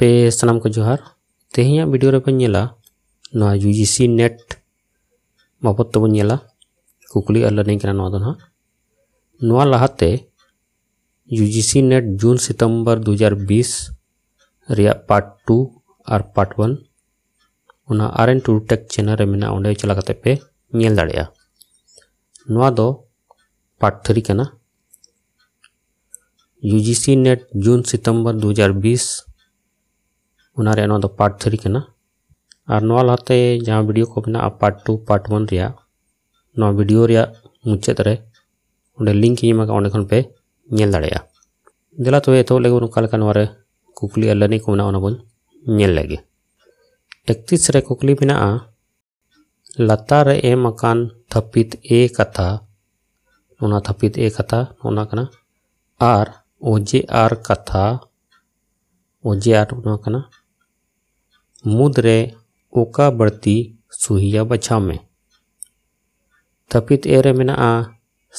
आपे सानाम को जोहार। तेहेᱧᱟᱜ वीडियो रे पे ᱧᱮᱞᱟ ᱱᱚᱣᱟ UGC NET ᱵᱟᱵᱚᱛ ᱛᱮᱵᱚᱱ ᱧᱮᱞᱟ ᱠᱩᱠᱞᱤ ᱟᱨ ᱞᱟᱨᱱᱤᱝ ᱠᱟᱱᱟ ᱱᱚᱣᱟ ᱫᱚ ᱱᱟᱦᱟᱜ ᱱᱚᱣᱟ ᱞᱟᱦᱟᱛᱮ UGC NET जून सितंबर 2020 ᱨᱮᱭᱟᱜ पार्ट 2 और पार्ट 1 ᱚᱱᱟ RN2U Tech Channel ᱨᱮ ᱢᱮᱱᱟᱜᱼᱟ, ᱚᱸᱰᱮ ᱪᱟᱞᱟᱣ ᱠᱟᱛᱮ ᱯᱮ ᱧᱮᱞ ᱫᱟᱲᱮᱭᱟᱜᱼᱟ। ᱱᱚᱣᱟ ᱫᱚ पार्ट 3 ᱠᱟᱱᱟ। UGC NET जून सितंबर 2020 उनारे नो पार्ट 3 करना और नवा लाते जहाँ वीडियो को अपना पार्ट 2 पार्ट 1 रिया नवा वीडियो रिया मुचेत रे उन्हें लिंक ही मगा उन्हें पे नेल दड़ेया दिला तो ये तो लेगो उनका लेकर नवारे कुकली अल्लनी को ना उन्हें बोल नेल लगे 31 रे कुकली बिना आ लता रे ए मकान थपित ए कथा उन्हें थपित ए कथा उन्हें करना आर ओजे आर कथा ओजे आर उन्हें करना मुद्रे ओका बढ़ती सुहिया बचाव में थपित एरे में आ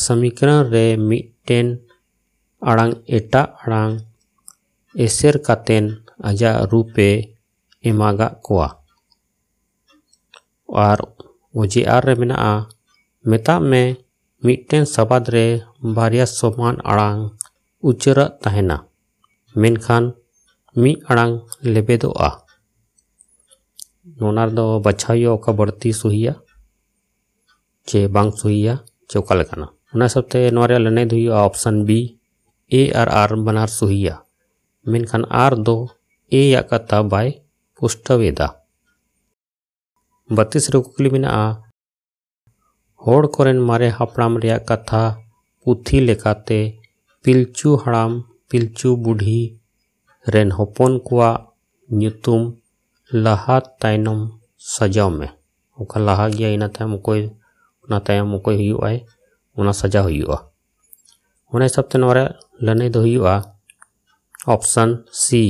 समीकरण रे मिटेन अड़ांग एटा अड़ांग एसेर कातेन अजा रूपे एमागा कोआ और ओजे आर रे में आ मेता में मिटेन सबाद रे बारिया समान अड़ांग उचरा तहना मेनखान मी अड़ांग लेबेदो आ नोनार दो बचाइयो का बढ़ती सुहिया चे बांग सुहिया चौका लगाना उन्हें सबते नोरे लने दुई ऑप्शन बी ए आर आर बनार सुहिया मेनखान आर दो ए या कता बाय पुष्टवेदा 32 रुकुकली बिना आ होड़ कोरेन मारे हापड़ाम रिया कथा पुथी लेकाते पिलचू हड़ाम पिलचू बुढ़ी रेन होपोन कुआ न्यूतुम लहा तायनम सजाव में उका लहा गया इना तायम कोई ना तायम कोई हुई आए उना सजा हुई आ उन्हें सब तनवारे लने दो हुई आ ऑप्शन सी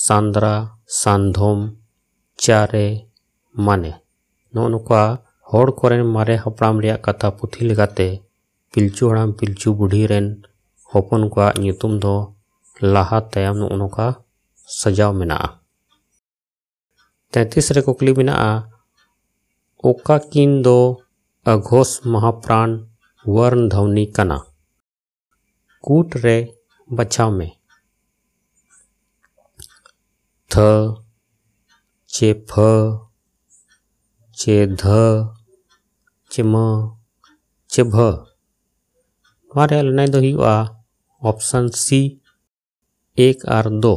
सांद्रा सांधोम चारे माने नो नुका होड़ कोरेन मारे हपड़ाम रिया कथा पुथी लगाते पिलचू हड़ाम पिलचू बुढ़ी रेन होपन का न्यूतुम दो लहा तायम उनका सजाव में ना 33 रे कुकली बिना ओका किन दो अघोष महाप्राण वर्ण ध्वनि कना कूट रे बचाव में थ चे फ चे ध चे म चे भ हमारे लने दो ही आ ऑप्शन सी एक आर दो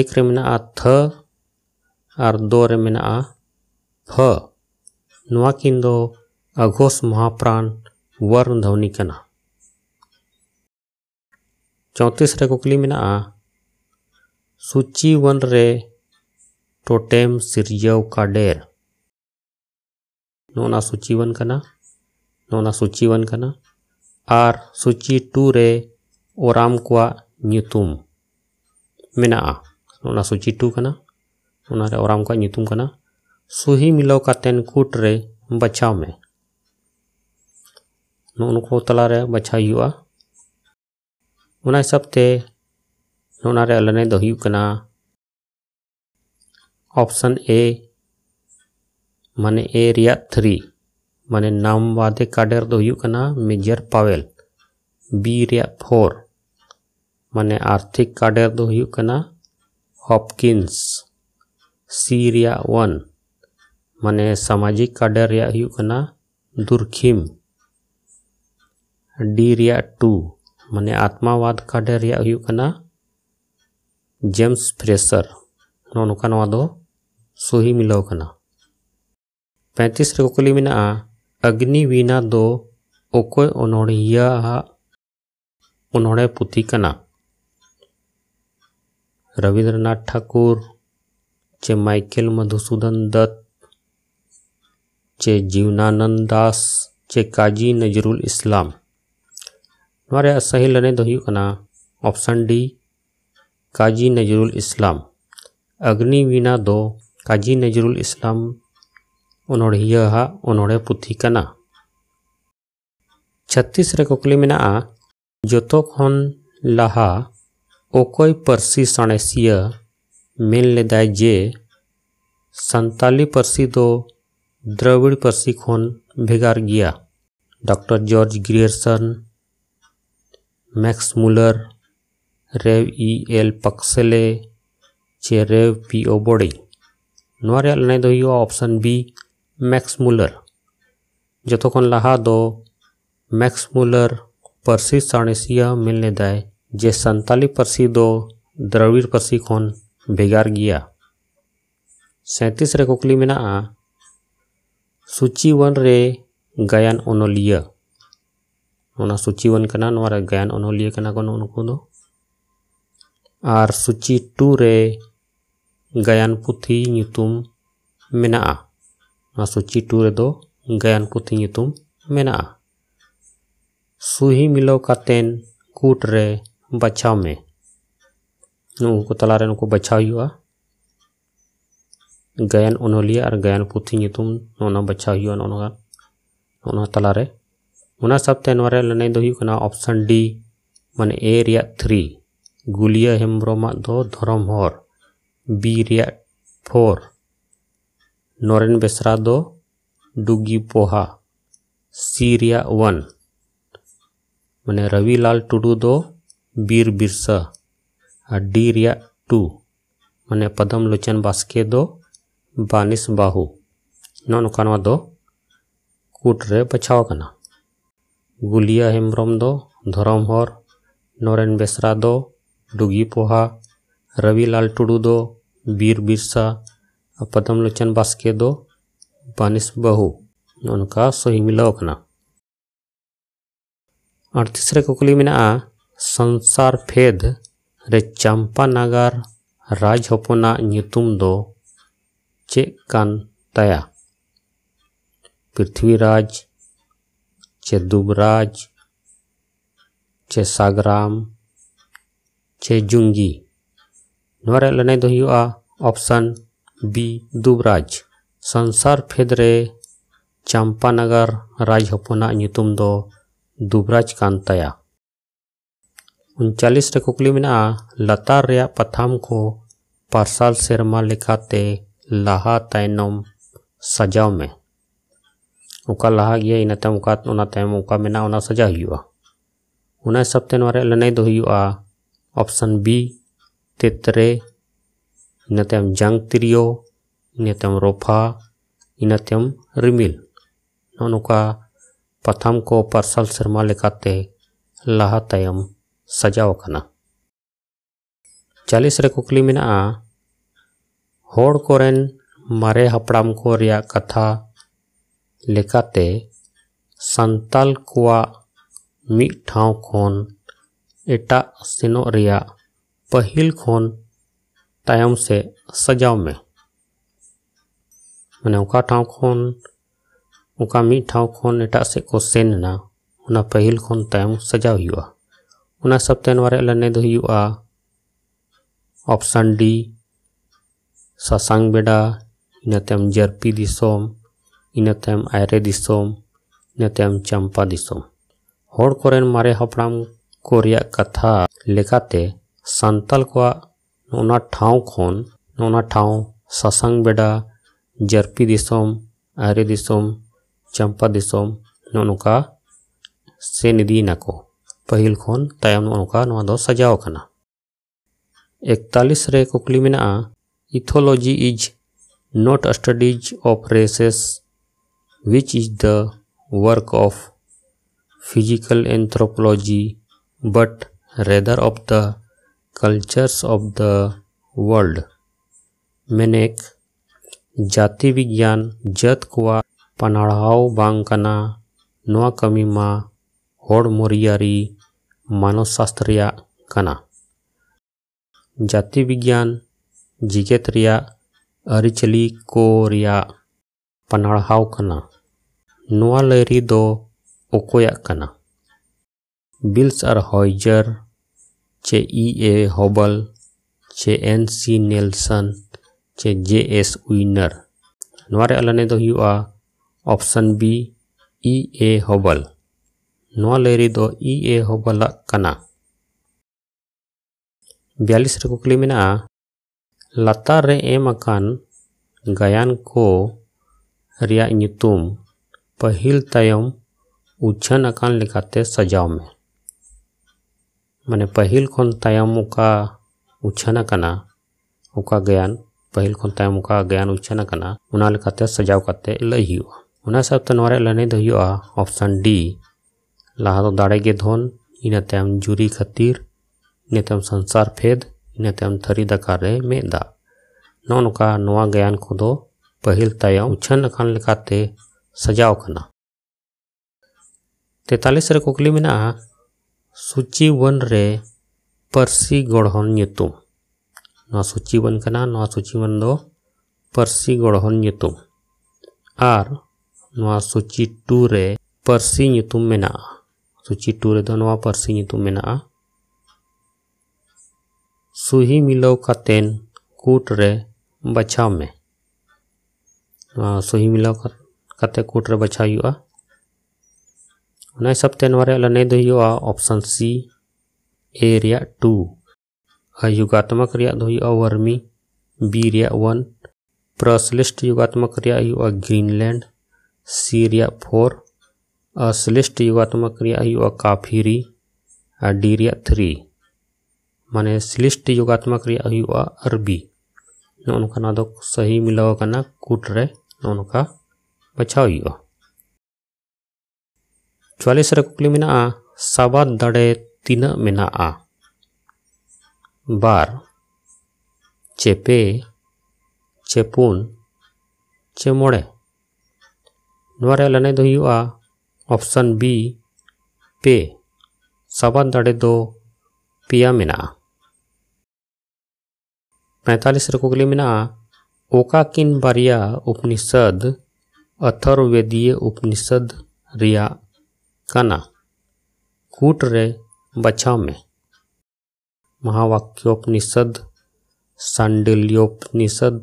एक रे में आ थ आर दो रे में आ फ नुआ किन दो अघोष महाप्राण वर्ण ध्वनि कना 34 रे कुकली में आ सूची वन रे टोटेम सिरजव का डेर नोना सूची वन कना नोना सूची वन कना आर सूची टू रे ओराम कुआ न्यूतुम मेना आ नोना सूची टू कना नोना रे ओराम कुआ न्यूतुम कना सुही मिलाव कातेन कूट रे बचाव में नोन को तला रे बचाव युआ उना सब ते नोना रे अलने दो यु कना ऑप्शन ए माने एरिया 3 माने नाम वादे काडेर दो यु कना मेजर पावेल बी रिया 4 माने आर्थिक काडेर दो यु कना हॉपकिंस सी रिया 1 माने सामाजिक काडेर रिया यु कना दुर्खिम डी रिया 2 माने आत्मवाद काडेर रिया यु कना जेम्स फ्रेशर नोनुका नवा दो सोही मिलाव कना 35 रे कुकली में आ अग्निवीणा दो ओकोय ओनोड़िया उन्होंने पुथी कना रविंद्रनाथ ठाकुर चे माइकल मधुसूदन दत्त चे जीवनानंद दास चे काजी नजरुल इस्लाम हमारे सही लने दो ही कना ऑप्शन डी काजी नजरुल इस्लाम अग्निवीणा दो काजी नजरुल इस्लाम उन्होंने उन्होंने पुथी कना 36 रे कुकली में आ जोतो खन लहा ओकोई परसी साणेसिया मेन लेदाय जे संताली परसी दो द्रविड़ परसी खोन भेगार गिया। Doctor George Grierson, Max Muller, Rev E L पक्सेले चे रेव पी ओ बॉडी नोआ रेल लड़ाई दो हुआ ऑप्शन बी मैक्स मुलर। जतो खन लहा दो मैक्स मुलर परसी साणेसिया मेन लेदाय जे संताली परसी दो द्रविड़ परसी खोन भेगार गिया। 37 रे कुकली में आ सूची 1 रे गायन ओनोलिया उना सूची 1 कना नोआ रे गायन ओनोलिया कना कोन उनको दो आर सूची 2 रे गायन पुथी नुतुम मेना आ सूची 2 रे दो गायन पुथी नुतुम मेना आ सुही मिलो कातेन कूट रे बचाव में उनको तला रे उनको बचाव हुआ गायन ओनोलिया और गायन पुथी नितुम नोना बचाव हुआ नोना नोना तला रे उना सबते नोरे लने दो हुकना ऑप्शन डी माने ए रिया 3 गुलिया हेम्ब्रोमा दो धरम हर बी रिया 4 नोरेन बेसरा दो डुगी पोहा सी रिया 1 माने रविलाल टुडू दो बीर बिरसा और डी रिया 2 माने पदम लोचन बास्के दो बानिस बाहू नो नुकानवा दो कूट रे बचाव कना गुलिया हेम्ब्रोम दो धरमहर नोरेन बेसरा दो डुगी पोहा रविलाल टुडू दो बीर बिरसा और पदम लोचन बास्के दो बानिस बाहू नो नुका सही मिलाव कना। 38 रे कुकली में आ संसार फेद रे चंपा नगर राज होपना नुतुम दो चेकान तया पृथ्वीराज चे दुबराज चे सागराम चे जुंगी नोआ रे लने दो हुआ ऑप्शन बी दुबराज। संसार फेद रे चंपा नगर राज होपना नुतुम दो दुबराज कांताया। 39 रे कुकली में लतार रे पथाम को पार्सल सेरमा लिखाते लाहा तायनम सजाव में उका लाहा गया इनते उका उना तायम उका में ना उना सजा हुआ उना सबते नोरे लने दो हुआ ऑप्शन बी तेतरे इनतेम जंग तिरियो इनतेम रोफा इनतेम रिमिल नोनुका पथाम को पार्सल शर्मा लिखाते लाहा तायम सजाव कना। 40 रे कुकली में आ होड़ कोरेन मारे हपड़ाम को रिया कथा लिखाते संताल कुआ मिट ठाव खोन एटा सिनो रिया पहिल खोन तायम से सजाव में मैंने उका ठाव खोन उका मिट ठाव खोन एटा से को सेनना उना पहिल खोन तायम सजाव हुआ उना सबते नोरे लने दो हुआ ऑप्शन डी सासांग बेडा इनतेम जर्पी दिसोम इनतेम आयरे दिसोम इनतेम चंपा दिसोम होड़ कोरेन मारे हपड़ाम कोरिया कथा लेखाते संताल को नोना ठाव खोन नोना ठाव सासांग बेडा जर्पी दिसोम आयरे दिसोम चंपा दिसोम नोनुका से निदी नको पहिल खोन तायम नोनुका नोआ दो सजाव कना। 41 रे कुकली में आ ethology is not studies of races which is the work of physical anthropology but rather of the cultures of the world मेनेक जाति विज्ञान जत कुआ पनाड़ाव बांग कना नोआ कमी मा होड़ मोरियारी मानव शास्त्रिया कना जाति विज्ञान जिगेत रिया अरिचली को रिया पनाड़ाव कना नोआ लेरी दो ओकोया कना बिल्स आर हॉइजर चे ई ए हॉबल चे एन सी नेल्सन चे जे एस विनर नोआ रे अलने दो हुआ ऑप्शन बी ई ए हॉबल नोआ लेरी दो ई ए हॉबल कना। 42 ᱨᱮ ᱠᱩᱠᱞᱤ ᱢᱮᱱᱟᱜᱼᱟ, ᱞᱟᱛᱟᱨ ᱨᱮ ᱮᱢ ᱟᱠᱟᱱ ᱜᱟᱭᱟᱱ ᱠᱚ ᱨᱮᱭᱟᱜ ᱧᱩᱛᱩᱢ ᱯᱟᱹᱦᱤᱞ ᱛᱟᱭᱚᱢ ᱩᱪᱷᱟᱹᱱ ᱟᱠᱟᱱ ᱞᱮᱠᱟᱛᱮ ᱥᱟᱡᱟᱣ ᱢᱮ। ᱢᱟᱱᱮ ᱯᱟᱹᱦᱤᱞ ᱠᱷᱚᱱ ᱛᱟᱭᱚᱢ ᱚᱠᱟ ᱩᱪᱷᱟᱹᱱ ᱟᱠᱟᱱᱟ, ᱚᱠᱟ ᱜᱟᱭᱟᱱ ᱯᱟᱹᱦᱤᱞ ᱠᱷᱚᱱ ᱛᱟᱭᱚᱢ ᱚᱠᱟ ᱜᱟᱭᱟᱱ ᱩᱪᱷᱟᱹᱱ ᱟᱠᱟᱱᱟ ᱚᱱᱟ ᱞᱮᱠᱟᱛᱮ ᱥᱟᱡᱟᱣ ᱠᱟᱛᱮ ᱞᱟᱹᱭ ᱦᱩᱭᱩᱜᱼᱟ। ᱚᱱᱟ ᱥᱟᱶᱛᱮ ᱱᱚᱣᱟ ᱨᱮ ᱞᱟᱹᱱᱟᱹᱭ ᱫᱚ ᱦᱩᱭᱩᱜᱼᱟ ᱚᱯᱥᱚᱱ ᱰᱤ, ᱞᱟᱦᱟ ᱫᱚ ᱫᱟᱲᱮ ᱜᱮ ᱫᱷᱚᱱ, ᱤᱱᱟᱹ ᱛᱟᱭᱚᱢ ᱡᱩᱨᱤ ᱠᱷᱟᱹᱛᱤᱨ, ᱤᱱᱟᱹ ᱛᱟᱭᱚᱢ ᱥᱚᱝᱥᱟᱨ ᱯᱷᱮᱫ, ᱤᱱᱟᱹ ᱛᱟᱭᱚم ᱛᱷᱟᱹᱨᱤ ᱫᱟᱠᱟ ᱨᱮ ᱢᱮᱫ ᱫᱟᱜ। ᱱᱚᱜᱼᱚ ᱱᱚᱝᱠᱟ ᱱᱚᱣᱟ ᱜᱟᱭᱟᱱ ᱠᱚᱫᱚ ᱯᱟᱹᱦᱤᱞ ᱛᱟᱭᱚᱢ ᱩᱪᱷᱟᱹᱱ ᱟᱠᱟᱱ ᱞᱮᱠᱟᱛᱮ ᱥᱟᱡᱟᱣ ᱟᱠᱟᱱᱟ। 43 ᱨᱮ ᱠᱩᱠᱞᱤ ᱢᱮᱱᱟᱜᱼᱟ, ᱥᱩᱪᱤᱵᱚᱱ ᱨᱮ ᱯᱟᱹᱨᱥᱤ ᱜᱚᱲᱦᱚᱱ ᱧᱩᱛᱩᱢ। ᱱᱚᱣᱟ ᱥᱩᱪᱤᱵᱚᱱ ᱠᱟᱱᱟ, ᱱᱚᱣᱟ ᱥᱩᱪᱤᱵᱚᱱ ᱫᱚ ᱯᱟᱹᱨᱥᱤ ᱜᱚᱲᱦᱚᱱ ᱧᱩᱛᱩᱢ। ᱟᱨ ᱱᱚᱣᱟ ᱥᱩᱪᱤ 2 ᱨᱮ ᱯᱟᱹᱨᱥᱤ ᱧᱩᱛᱩم ᱢᱮᱱᱟᱜᱼᱟ। ᱥᱩᱪᱤ 2 ᱨᱮᱫᱚ ᱱᱚᱣᱟ ᱯᱟᱹᱨᱥᱤ ᱧᱩᱛᱩم ᱢᱮᱱᱟᱜᱼᱟ। ᱥᱩᱦᱤ ᱢᱤᱞᱟᱹᱣ ᱠᱟᱛᱮᱱ ᱠᱩᱴ ᱨᱮ ᱵᱟᱪᱷᱟᱣ ᱢᱮ। ᱱᱚᱣᱟ ᱥᱩᱦᱤ ᱢᱤᱞᱟᱹᱣ ᱠᱟᱛᱮ ᱠᱩᱴ ᱨᱮ ᱵᱟᱪᱷᱟᱣ ᱦᱩᱭᱩᱜᱼᱟ। ᱚᱱᱟ ᱦᱤᱥᱟᱹᱵ ᱛᱮ ᱱᱚᱣᱟ ᱨᱮᱭᱟᱜ ᱞᱟᱹᱱᱟᱹᱭ ᱫᱚ ᱦᱩᱭᱩᱜᱼᱟ ᱚᱯᱥᱚᱱ ᱥᱤ, ᱮ ᱨᱮᱭᱟᱜ 2, ᱟᱭᱩᱜᱟᱛᱢᱚᱠ ᱨᱮᱭᱟᱜ ᱫᱚ ᱦᱩᱭᱩᱜᱼᱟ ᱵᱟᱨᱢᱤ, ᱵᱤ ᱨᱮᱭᱟᱜ 1, ᱯᱨᱚᱥᱞᱤᱥᱴ ᱭᱩᱜᱟᱛᱢᱚᱠ ᱨᱮᱭᱟᱜ ᱦᱩᱭᱩᱜᱼᱟ ᱜᱨᱤᱱᱞᱮᱱᱰ, सी रिया 4, अश्लिष्ट युगात्मक रिया काफिरी और डी रिया 3, माने श्लिष्ट युगात्मक रिया अरबी। नौनका दो सही मिलाव करना कूट रे नौनका बचाव हुआ। 44 रे कुकली में साबाद दाड़े तीना में बार, चेपे, चेपुन, चेमोड़े। नवा रे लने दो हुआ ऑप्शन बी, पे। साबाद दाड़े दो पिया मेना। 45 रे कुकली मेना ओका किन बारिया उपनिषद अथर्ववेदीय उपनिषद रिया काना कूट रे बचाव में। महावाक्योपनिषद, सांडिल्योपनिषद,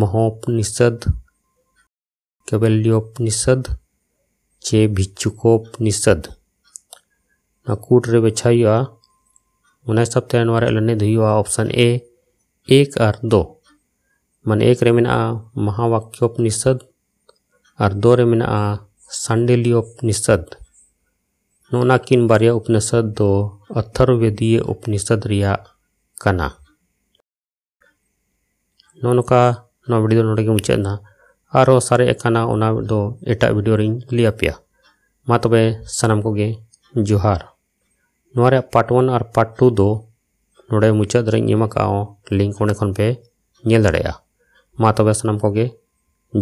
महोपनिषद, केवल्योपनिषद, चे भिक्षुकोपनिषद। कूट रे बछाइया उन्हें सब तेन वारे लने धुआ ऑप्शन ए, 1 और 2। मन 1 रे में महावाक्योपनिषद और 2 रे में सांडिल्योपनिषद। नोना किन बारिया उपनिषद दो अथर्ववेदीय उपनिषद रिया कना। नोनका नौ वीडियो नोड़े मुचादना आरो सारे एकाना उना दो एटा वीडियो रिंग लिया पिया। मा तबे सनम कोगे जोहार। नोरे पार्ट 1 और पार्ट 2 दो नोड़े मुचाद रिंग यमका लिंक ओने खन पे नेल दड़या। मा तबे सनम कोगे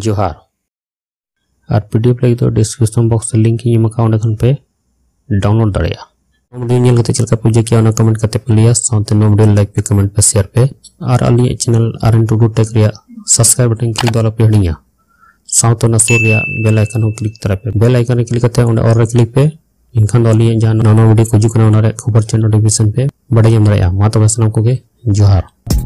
जोहार। और पीडीएफ लगी तो डिस्क्रिप्शन बॉक्स लिंक यमका ओने खन पे डाउनलोड दड़या। वीडियो नेल कते चलका पूजा किया ना कमेंट करते पलिया साथे नो वीडियो लाइक पे कमेंट पे शेयर पे और अली चैनल RNTudu Tech रिया सब्सक्राइब बटन क्लिक द्वारा पे हड़िया साथ ना सुर या बेल आइकन क्लिक तरह पे बेल आइकन क्लिक करते हैं और क्लिक पे इनखान दलिए जहाँ नवा वीडियो को खबर चैनल नोटिफिकेशन पे बड़े जम रहा। माता वैष्णव को जोहार।